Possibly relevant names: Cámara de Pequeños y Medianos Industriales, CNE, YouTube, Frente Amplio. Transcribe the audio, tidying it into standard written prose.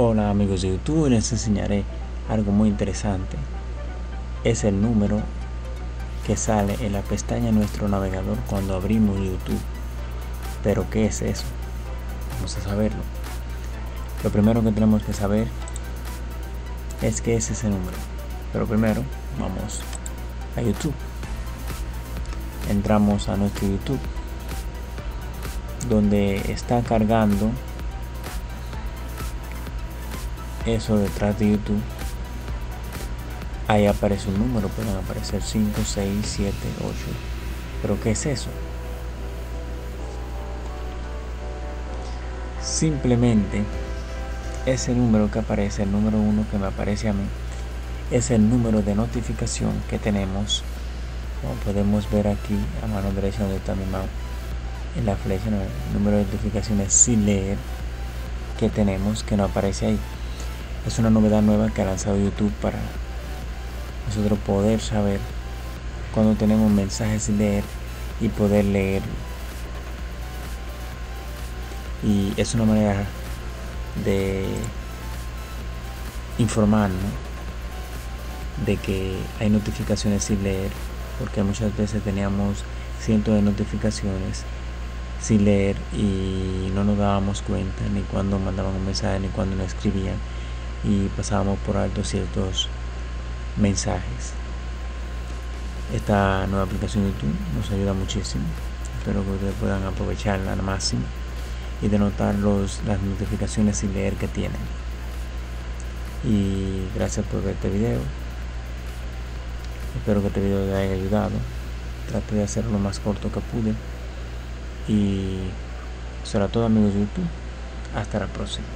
Hola amigos de YouTube, les enseñaré algo muy interesante. Es el número que sale en la pestaña de nuestro navegador cuando abrimos YouTube. Pero ¿qué es eso? Vamos a saberlo. Lo primero que tenemos que saber es que es ese número. Pero primero vamos a YouTube. Entramos a nuestro YouTube, donde está cargando eso detrás de YouTube. Ahí aparece un número, pueden aparecer 5, 6, 7, 8. ¿Pero qué es eso? Simplemente ese número que aparece, el número 1 que me aparece a mí, es el número de notificación que tenemos. Como podemos ver aquí a mano derecha donde está mi mouse, en la flecha, el número de notificaciones sin leer que tenemos, que no aparece ahí. Es una novedad nueva que ha lanzado YouTube para nosotros poder saber cuando tenemos mensajes sin leer y poder leerlo. Y es una manera de informarnos de que hay notificaciones sin leer, porque muchas veces teníamos cientos de notificaciones sin leer y no nos dábamos cuenta ni cuando mandaban un mensaje ni cuando nos escribían, y pasábamos por alto ciertos mensajes. Esta nueva aplicación de YouTube nos ayuda muchísimo. Espero que ustedes puedan aprovecharla al máximo y de notar las notificaciones y leer que tienen. Y gracias por ver este video. Espero que este video les haya ayudado. Traté de hacerlo lo más corto que pude. Y será todo amigos de YouTube. Hasta la próxima.